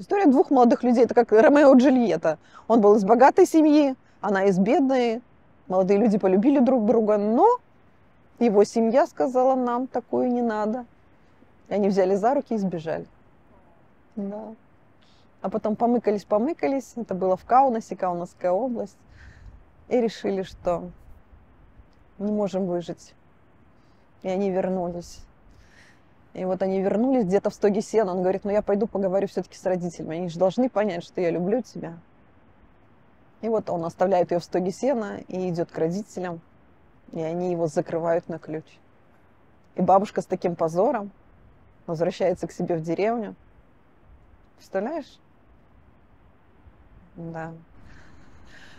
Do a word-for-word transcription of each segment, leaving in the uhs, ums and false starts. История двух молодых людей, это как Ромео и Джульетта. Он был из богатой семьи, она из бедной. Молодые люди полюбили друг друга, но его семья сказала, нам такую не надо. И они взяли за руки и сбежали. Да. А потом помыкались-помыкались, это было в Каунасе, Каунасская область, и решили, что не можем выжить. И они вернулись. И вот они вернулись где-то в стоге сена. Он говорит, ну я пойду поговорю все-таки с родителями. Они же должны понять, что я люблю тебя. И вот он оставляет ее в стоге сена и идет к родителям. И они его закрывают на ключ. И бабушка с таким позором возвращается к себе в деревню. Представляешь? Да.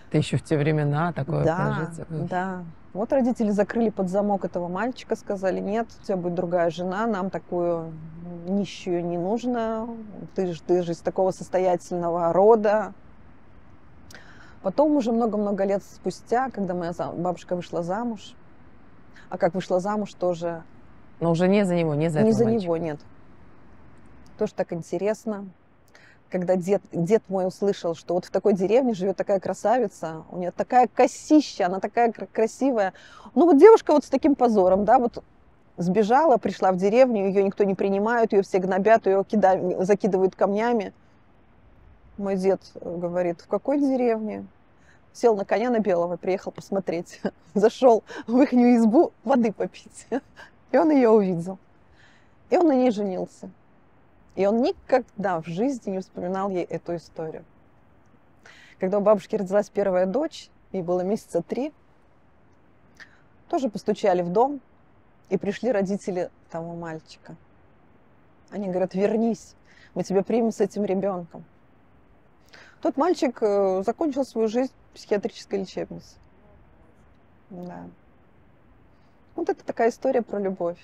Это еще в те времена такое положится. Да, да. Вот родители закрыли под замок этого мальчика, сказали, нет, у тебя будет другая жена, нам такую нищую не нужно, ты же, ты же из такого состоятельного рода. Потом уже много-много лет спустя, когда моя бабушка вышла замуж, а как вышла замуж тоже... Но уже не за него, не за этого мальчика. Не за него, нет. Тоже так интересно. Когда дед, дед мой услышал, что вот в такой деревне живет такая красавица, у нее такая косища, она такая красивая. Ну вот девушка вот с таким позором, да, вот сбежала, пришла в деревню, ее никто не принимает, ее все гнобят, ее кида... закидывают камнями. Мой дед говорит, в какой деревне? Сел на коня на белого, приехал посмотреть. Зашел в их избу воды попить. И он ее увидел. И он на ней женился. И он никогда в жизни не вспоминал ей эту историю. Когда у бабушки родилась первая дочь, ей было месяца три, тоже постучали в дом, и пришли родители того мальчика. Они говорят, вернись, мы тебя примем с этим ребенком. Тот мальчик закончил свою жизнь в психиатрической лечебнице. Да. Вот это такая история про любовь.